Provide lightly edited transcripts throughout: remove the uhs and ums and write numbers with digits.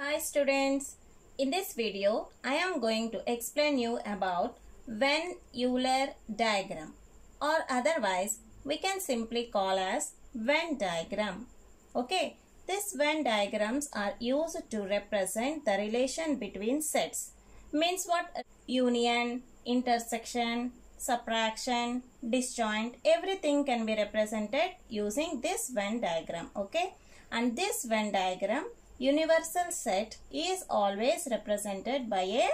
Hi students, in this video I am going to explain you about Venn-Euler diagram, or otherwise we can simply call as Venn diagram. Okay, these Venn diagrams are used to represent the relation between sets. Means what? Union, intersection, subtraction, disjoint, everything can be represented using this Venn diagram. Okay, and this Venn diagram universal set is always represented by a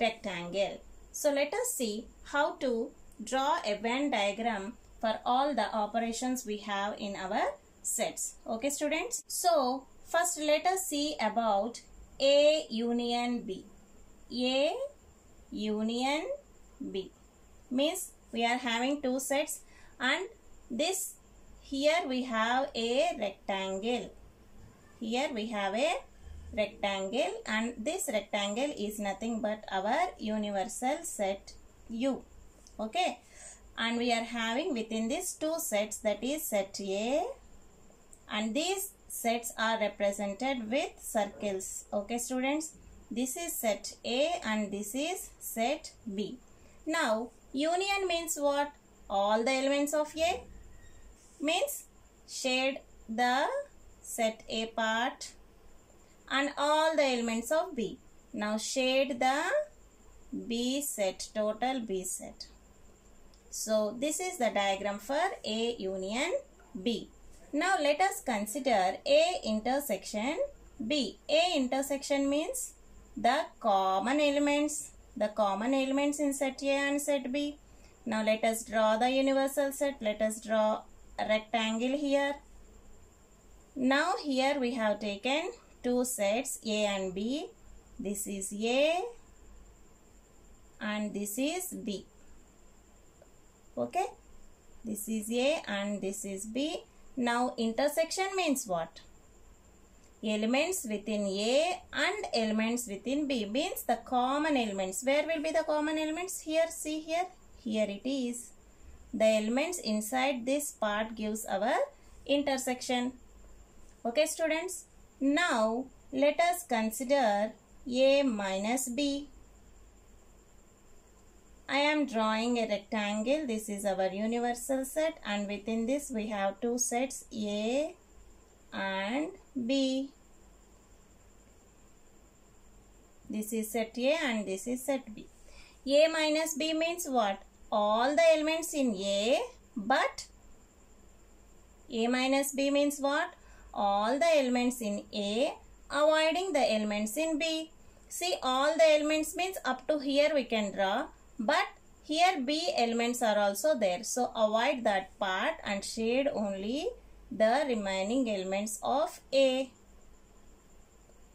rectangle. So let us see how to draw a Venn diagram for all the operations we have in our sets. Okay students, so first let us see about A union B. A union B means we are having two sets, and this here we have a rectangle. Here we have a rectangle, and this rectangle is nothing but our universal set U. Okay, and we are having within these two sets, that is set A, and these sets are represented with circles. Okay students, this is set A and this is set B. Now union means what? All the elements of A means shade the set A part and all the elements of B. Now shade the B set, total B set. So this is the diagram for A union B. Now let us consider A intersection B. A intersection means the common elements in set A and set B. Now let us draw the universal set. Let us draw a rectangle here. Now here we have taken two sets A and B. This is A and this is B. Okay, this is A and this is B. Now intersection means what? Elements within A and elements within B means the common elements. Where will be the common elements? Here, see here. Here it is. The elements inside this part gives our intersection. Okay students, now let us consider A minus B. I am drawing a rectangle. This is our universal set, and within this we have two sets A and B. This is set A and this is set B. A minus B means what? All the elements in A, but A minus B means what? All the elements in A avoiding the elements in B. See, all the elements means up to here we can draw, but here B elements are also there. So avoid that part and shade only the remaining elements of A.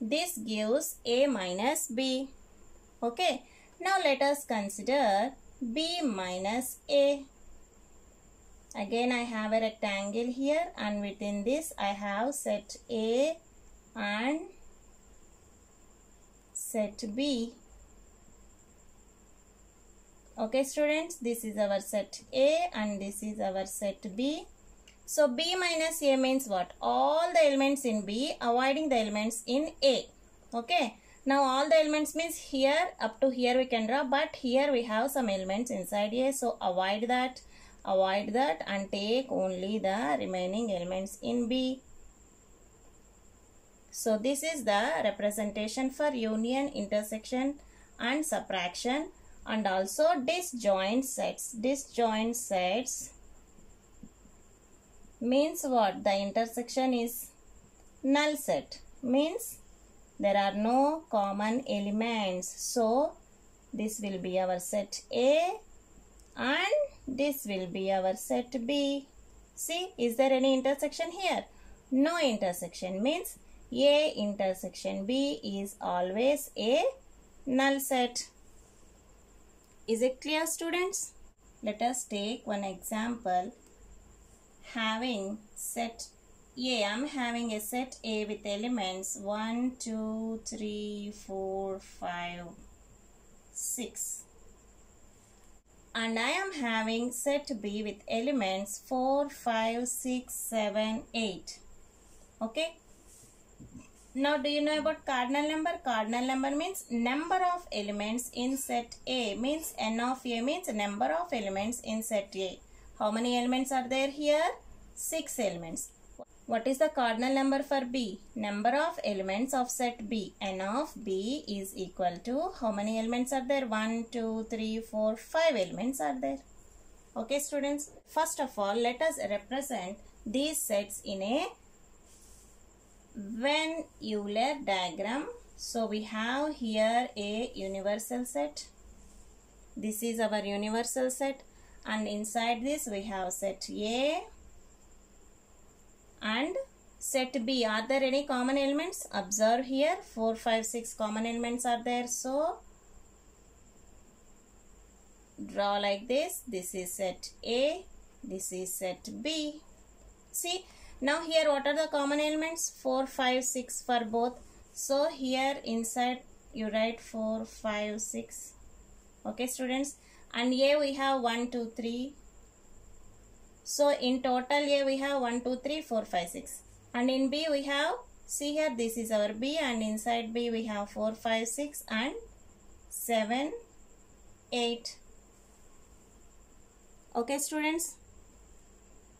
This gives A minus B. Okay, now let us consider B minus A. Again I have a rectangle here, and within this I have set A and set B. Okay students, this is our set A and this is our set B. So B minus A means what? All the elements in B avoiding the elements in A. Okay, now all the elements means here up to here we can draw, but here we have some elements inside A, so avoid that. Avoid that and take only the remaining elements in B. So this is the representation for union, intersection and subtraction, and also disjoint sets. Disjoint sets means what? The intersection is null set, means there are no common elements. So this will be our set A and this will be our set B. See, is there any intersection here? No intersection means A intersection B is always a null set. Is it clear students? Let us take one example. Having set A, I am having a set A with elements 1, 2, 3, 4, 5, 6. And I am having set B with elements 4, 5, 6, 7, 8. Okay. Now, do you know about cardinal number? Cardinal number means number of elements in set A, means n of A means number of elements in set A. How many elements are there here? 6 elements. What is the cardinal number for B? Number of elements of set B. N of B is equal to, how many elements are there? 1, 2, 3, 4, 5 elements are there. Okay students, first of all, let us represent these sets in a Venn-Euler diagram. So we have here a universal set. This is our universal set, and inside this we have set A and set B. Are there any common elements? Observe here, 4, 5, 6 common elements are there. So draw like this. This is set A, this is set B. See, now here what are the common elements? 4, 5, 6 for both. So here inside you write 4, 5, 6. Okay students. And here we have 1, 2, 3. So in total here we have 1, 2, 3, 4, 5, 6. And in B we have, see here, this is our B, and inside B we have 4, 5, 6 and 7, 8. Okay students.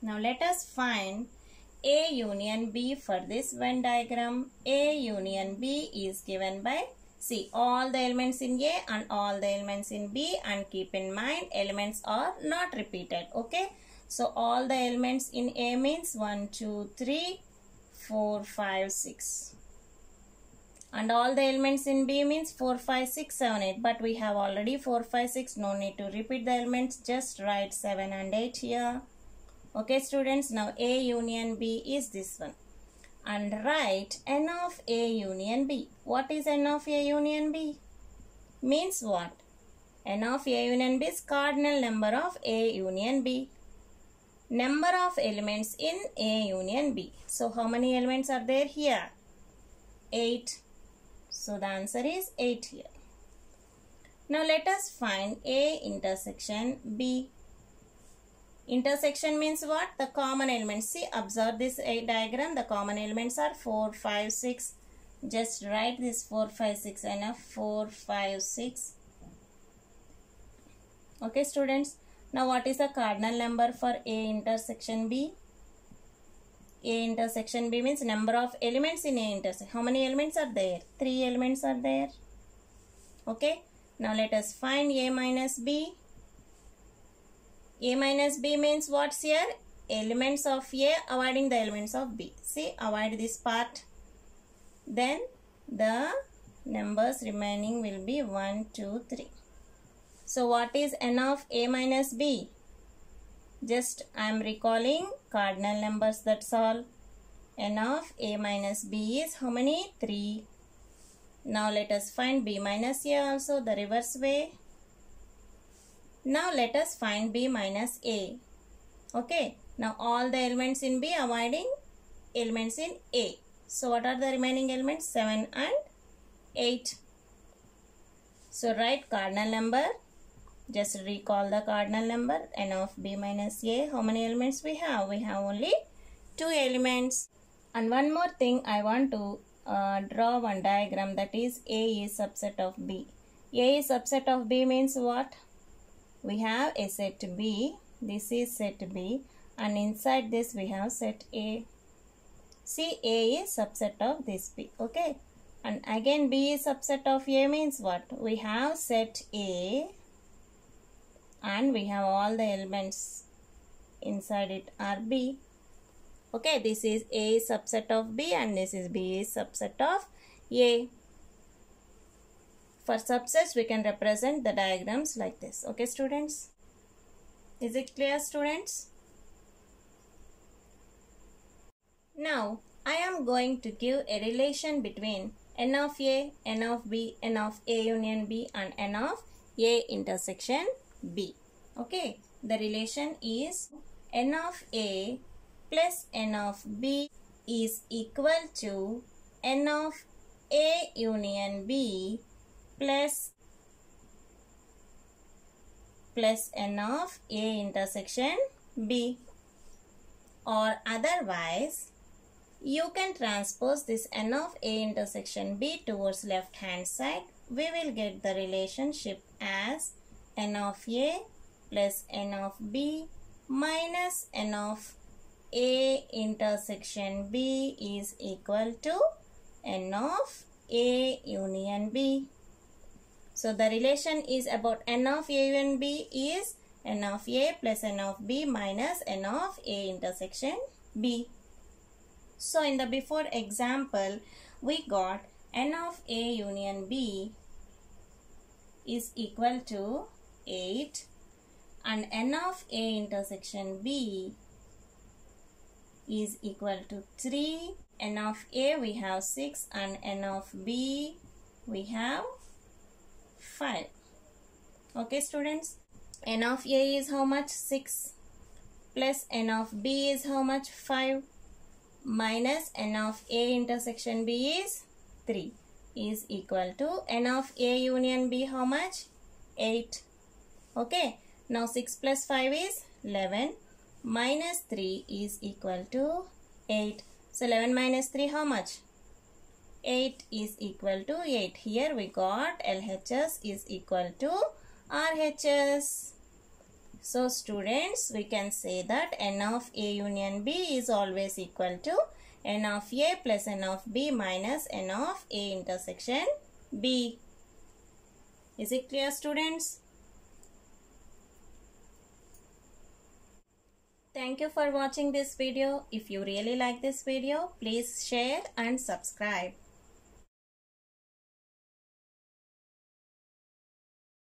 Now let us find A union B for this Venn diagram. A union B is given by, see, all the elements in A and all the elements in B, and keep in mind elements are not repeated. Okay. So all the elements in A means 1, 2, 3, 4, 5, 6. And all the elements in B means 4, 5, 6, 7, 8. But we have already 4, 5, 6. No need to repeat the elements. Just write 7 and 8 here. Okay students, now A union B is this one, and write N of A union B. What is N of A union B? Means what? N of A union B is cardinal number of A union B. Number of elements in A union B. So how many elements are there here? 8. So the answer is 8 here. Now let us find A intersection B. Intersection means what? The common elements. See, observe this diagram. The common elements are 4, 5, 6. Just write this 4, 5, 6 enough. 4, 5, 6. Okay, students. Now, what is the cardinal number for A intersection B? A intersection B means number of elements in A intersection. How many elements are there? 3 elements are there. Okay. Now, let us find A minus B. A minus B means what's here? Elements of A avoiding the elements of B. See, avoid this part. Then the numbers remaining will be 1, 2, 3. So what is N of A minus B? Just I am recalling cardinal numbers, that's all. N of A minus B is how many? 3. Now let us find B minus A also, the reverse way. Now let us find B minus A. Okay. Now all the elements in B avoiding elements in A. So what are the remaining elements? 7 and 8. So write cardinal number. Just recall the cardinal number. N of B minus A. How many elements we have? We have only 2 elements. And one more thing, I want to draw one diagram, that is A is subset of B. A is subset of B means what? We have a set B, this is set B, and inside this we have set A. See, A is subset of this B, okay? And again B is subset of A means what? We have set A and we have all the elements inside it are B. Okay, this is A is subset of B and this is B is subset of A. For subsets, we can represent the diagrams like this. Okay, students? Is it clear, students? Now, I am going to give a relation between N of A, N of B, N of A union B, and N of A intersection B. Okay? The relation is N of A plus N of B is equal to N of A union B plus N of A intersection B, or otherwise you can transpose this n of A intersection B towards left hand side. We will get the relationship as n of A plus n of B minus n of A intersection B is equal to n of A union B. So the relation is about n of A union B is n of A plus n of B minus n of A intersection B. So in the before example, we got n of A union B is equal to 8 and n of A intersection B is equal to 3. N of A we have 6 and n of B we have 5. Okay students, n of A is how much? 6 plus n of B is how much? 5 minus n of A intersection B is 3 is equal to n of A union B how much? 8. Okay, now 6 plus 5 is 11 minus 3 is equal to 8. So 11 minus 3 how much? 8 is equal to 8. Here we got LHS is equal to RHS. So students, we can say that n of A union B is always equal to n of A plus n of B minus n of A intersection B. Is it clear students? Thank you for watching this video. If you really like this video, please share and subscribe.